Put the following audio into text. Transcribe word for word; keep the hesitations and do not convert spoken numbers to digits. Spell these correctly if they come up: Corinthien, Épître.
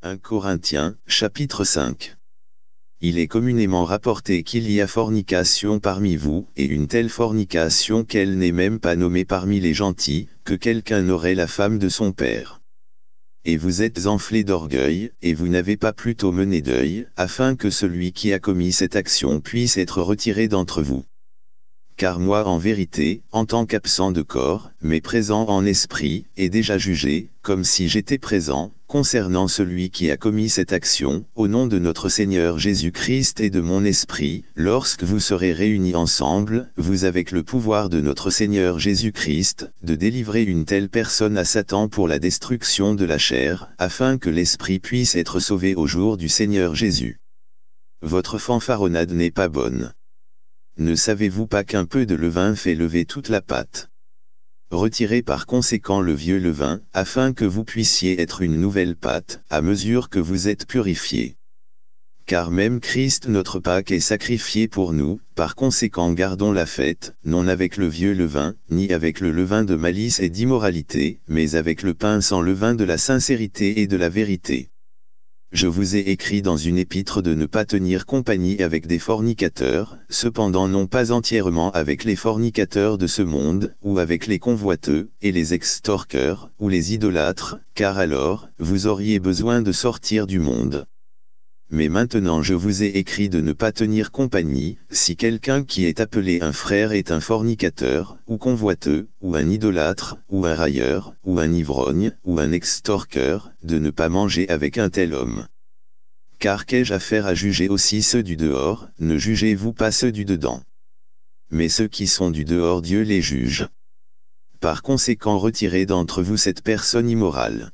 premier Corinthiens, chapitre cinq. Il est communément rapporté qu'il y a fornication parmi vous, et une telle fornication qu'elle n'est même pas nommée parmi les gentils, que quelqu'un aurait la femme de son père. Et vous êtes enflés d'orgueil, et vous n'avez pas plutôt mené deuil, afin que celui qui a commis cette action puisse être retiré d'entre vous. Car moi en vérité, en tant qu'absent de corps, mais présent en esprit, et déjà jugé, comme si j'étais présent, concernant celui qui a commis cette action, au nom de notre Seigneur Jésus-Christ et de mon esprit, lorsque vous serez réunis ensemble, vous avec le pouvoir de notre Seigneur Jésus-Christ, de délivrer une telle personne à Satan pour la destruction de la chair, afin que l'esprit puisse être sauvé au jour du Seigneur Jésus. Votre fanfaronnade n'est pas bonne. Ne savez-vous pas qu'un peu de levain fait lever toute la pâte? Retirez par conséquent le vieux levain, afin que vous puissiez être une nouvelle pâte, à mesure que vous êtes purifiés. Car même Christ notre Pâque est sacrifié pour nous, par conséquent gardons la fête, non avec le vieux levain, ni avec le levain de malice et d'immoralité, mais avec le pain sans levain de la sincérité et de la vérité. Je vous ai écrit dans une épître de ne pas tenir compagnie avec des fornicateurs, cependant non pas entièrement avec les fornicateurs de ce monde, ou avec les convoiteux, et les extorqueurs, ou les idolâtres, car alors, vous auriez besoin de sortir du monde. Mais maintenant je vous ai écrit de ne pas tenir compagnie, si quelqu'un qui est appelé un frère est un fornicateur, ou convoiteux, ou un idolâtre, ou un railleur, ou un ivrogne, ou un extorqueur, de ne pas manger avec un tel homme. Car qu'ai-je affaire à juger aussi ceux du dehors? Ne jugez-vous pas ceux du dedans? Mais ceux qui sont du dehors, Dieu les juge. Par conséquent, retirez d'entre vous cette personne immorale.